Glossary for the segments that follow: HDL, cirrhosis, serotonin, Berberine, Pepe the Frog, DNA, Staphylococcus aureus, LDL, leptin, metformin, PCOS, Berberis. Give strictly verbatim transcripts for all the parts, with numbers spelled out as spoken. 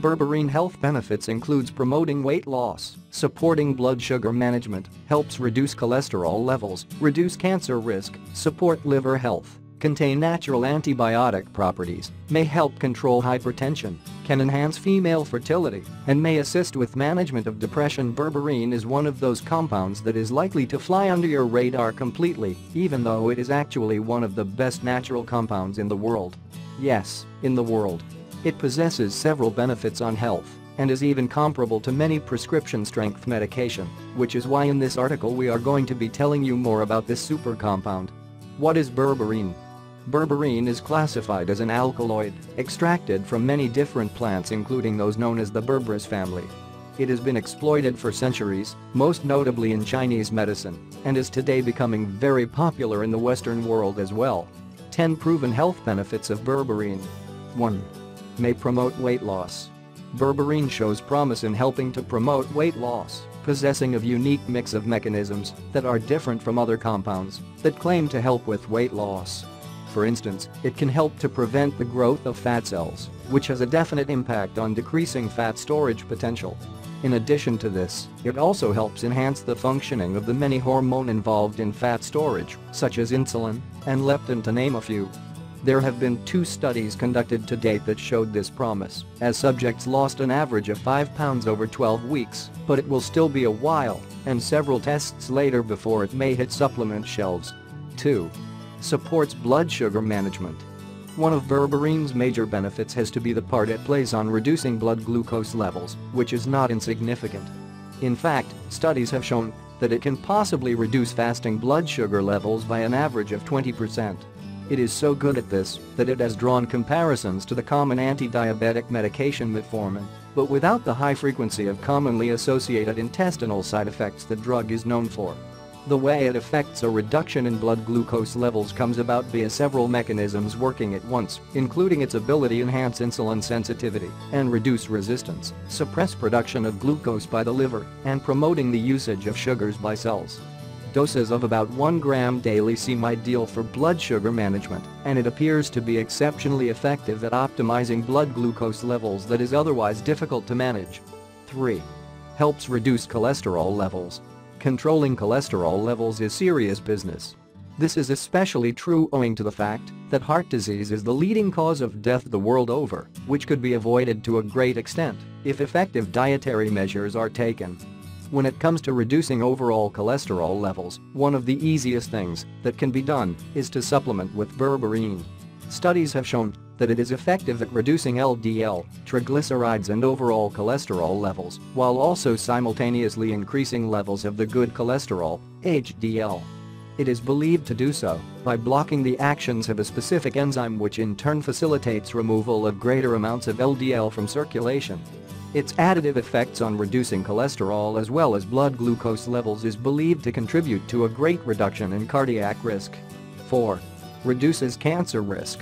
Berberine health benefits includes promoting weight loss, supporting blood sugar management, helps reduce cholesterol levels, reduce cancer risk, support liver health, contain natural antibiotic properties, may help control hypertension, can enhance female fertility, and may assist with management of depression. Berberine is one of those compounds that is likely to fly under your radar completely, even though it is actually one of the best natural compounds in the world. Yes, in the world. It possesses several benefits on health and is even comparable to many prescription-strength medication, which is why in this article we are going to be telling you more about this super compound. What is berberine? Berberine is classified as an alkaloid, extracted from many different plants including those known as the Berberis family. It has been exploited for centuries, most notably in Chinese medicine, and is today becoming very popular in the Western world as well. ten Proven Health Benefits of Berberine. one. May promote weight loss. Berberine shows promise in helping to promote weight loss, possessing a unique mix of mechanisms that are different from other compounds that claim to help with weight loss. For instance, it can help to prevent the growth of fat cells, which has a definite impact on decreasing fat storage potential. In addition to this, it also helps enhance the functioning of the many hormones involved in fat storage, such as insulin and leptin, to name a few. There have been two studies conducted to date that showed this promise, as subjects lost an average of five pounds over twelve weeks, but it will still be a while and several tests later before it may hit supplement shelves. two. Supports blood sugar management. One of berberine's major benefits has to be the part it plays on reducing blood glucose levels, which is not insignificant. In fact, studies have shown that it can possibly reduce fasting blood sugar levels by an average of twenty percent. It is so good at this that it has drawn comparisons to the common anti-diabetic medication metformin, but without the high frequency of commonly associated intestinal side effects the drug is known for. The way it affects a reduction in blood glucose levels comes about via several mechanisms working at once, including its ability to enhance insulin sensitivity and reduce resistance, suppress production of glucose by the liver, and promoting the usage of sugars by cells. Doses of about one gram daily seem ideal for blood sugar management, and it appears to be exceptionally effective at optimizing blood glucose levels that is otherwise difficult to manage. three. Helps reduce cholesterol levels. Controlling cholesterol levels is serious business. This is especially true owing to the fact that heart disease is the leading cause of death the world over, which could be avoided to a great extent if effective dietary measures are taken. When it comes to reducing overall cholesterol levels, one of the easiest things that can be done is to supplement with berberine. Studies have shown that it is effective at reducing L D L, triglycerides and overall cholesterol levels, while also simultaneously increasing levels of the good cholesterol, H D L. It is believed to do so by blocking the actions of a specific enzyme which in turn facilitates removal of greater amounts of L D L from circulation. Its additive effects on reducing cholesterol as well as blood glucose levels is believed to contribute to a great reduction in cardiac risk. four. Reduces cancer risk.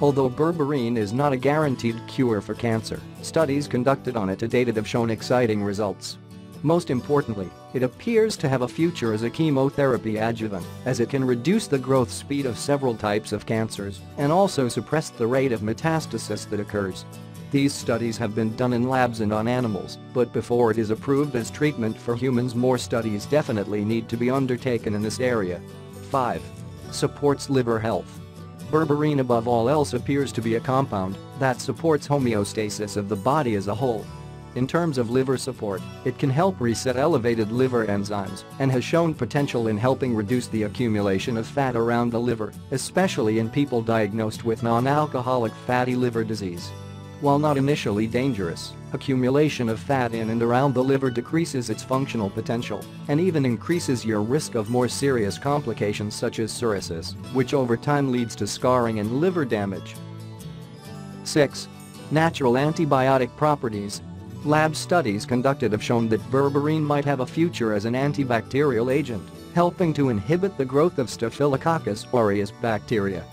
Although berberine is not a guaranteed cure for cancer, studies conducted on it to date have shown exciting results. Most importantly, it appears to have a future as a chemotherapy adjuvant, as it can reduce the growth speed of several types of cancers and also suppress the rate of metastasis that occurs. These studies have been done in labs and on animals, but before it is approved as treatment for humans, more studies definitely need to be undertaken in this area. five. Supports liver health. Berberine above all else appears to be a compound that supports homeostasis of the body as a whole. In terms of liver support, it can help reset elevated liver enzymes and has shown potential in helping reduce the accumulation of fat around the liver, especially in people diagnosed with non-alcoholic fatty liver disease. While not initially dangerous, accumulation of fat in and around the liver decreases its functional potential and even increases your risk of more serious complications such as cirrhosis, which over time leads to scarring and liver damage. six. Natural antibiotic properties. Lab studies conducted have shown that berberine might have a future as an antibacterial agent, helping to inhibit the growth of Staphylococcus aureus bacteria.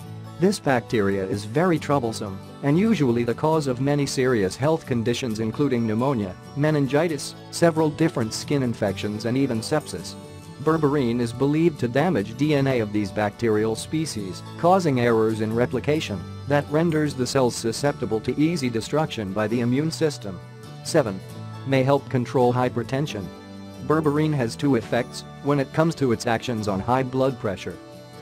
This bacteria is very troublesome and usually the cause of many serious health conditions including pneumonia, meningitis, several different skin infections and even sepsis. Berberine is believed to damage D N A of these bacterial species, causing errors in replication that renders the cells susceptible to easy destruction by the immune system. seven. May help control hypertension. Berberine has two effects when it comes to its actions on high blood pressure.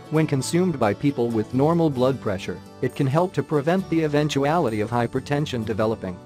When consumed by people with normal blood pressure, it can help to prevent the eventuality of hypertension developing.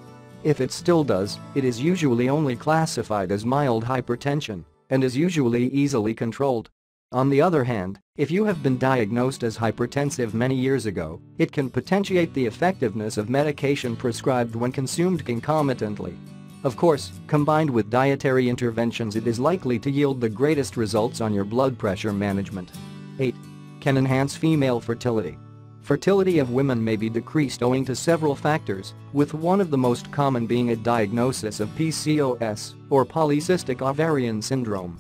If it still does, it is usually only classified as mild hypertension and is usually easily controlled. On the other hand, if you have been diagnosed as hypertensive many years ago, it can potentiate the effectiveness of medication prescribed when consumed concomitantly. Of course, combined with dietary interventions, it is likely to yield the greatest results on your blood pressure management. eight. Can enhance female fertility. Fertility of women may be decreased owing to several factors, with one of the most common being a diagnosis of P C O S, or polycystic ovarian syndrome.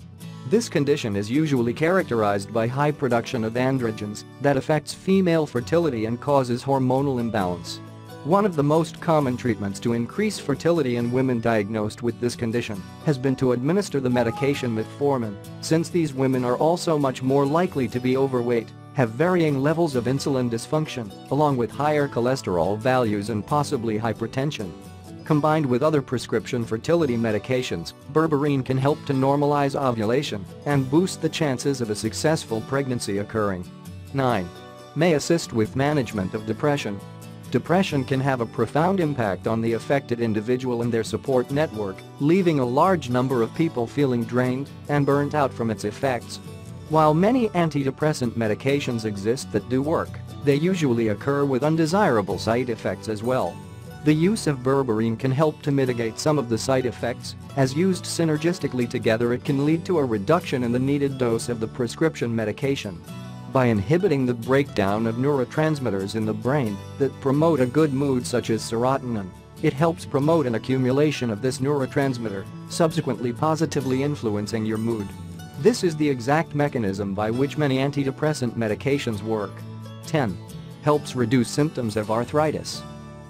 This condition is usually characterized by high production of androgens that affects female fertility and causes hormonal imbalance. One of the most common treatments to increase fertility in women diagnosed with this condition has been to administer the medication metformin, since these women are also much more likely to be overweight, have varying levels of insulin dysfunction, along with higher cholesterol values and possibly hypertension. Combined with other prescription fertility medications, berberine can help to normalize ovulation and boost the chances of a successful pregnancy occurring. nine. May assist with management of depression. Depression can have a profound impact on the affected individual and their support network, leaving a large number of people feeling drained and burnt out from its effects. While many antidepressant medications exist that do work, they usually occur with undesirable side effects as well. The use of berberine can help to mitigate some of the side effects, as used synergistically together it can lead to a reduction in the needed dose of the prescription medication. By inhibiting the breakdown of neurotransmitters in the brain that promote a good mood such as serotonin, it helps promote an accumulation of this neurotransmitter, subsequently positively influencing your mood. This is the exact mechanism by which many antidepressant medications work. ten. Helps reduce symptoms of arthritis.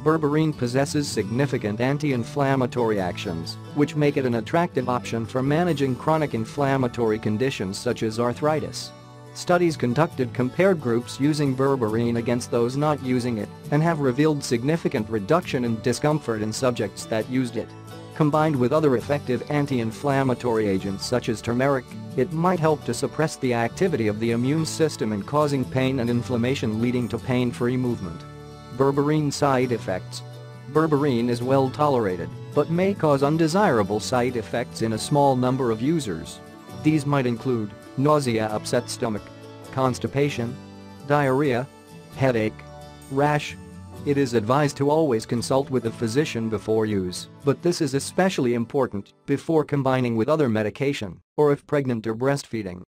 Berberine possesses significant anti-inflammatory actions, which make it an attractive option for managing chronic inflammatory conditions such as arthritis. Studies conducted compared groups using berberine against those not using it and have revealed significant reduction in discomfort in subjects that used it. Combined with other effective anti-inflammatory agents such as turmeric, it might help to suppress the activity of the immune system in causing pain and inflammation, leading to pain-free movement. Berberine side effects. Berberine is well tolerated but may cause undesirable side effects in a small number of users. These might include nausea, upset stomach, constipation, diarrhea, headache, rash. It is advised to always consult with a physician before use, but this is especially important before combining with other medication or if pregnant or breastfeeding.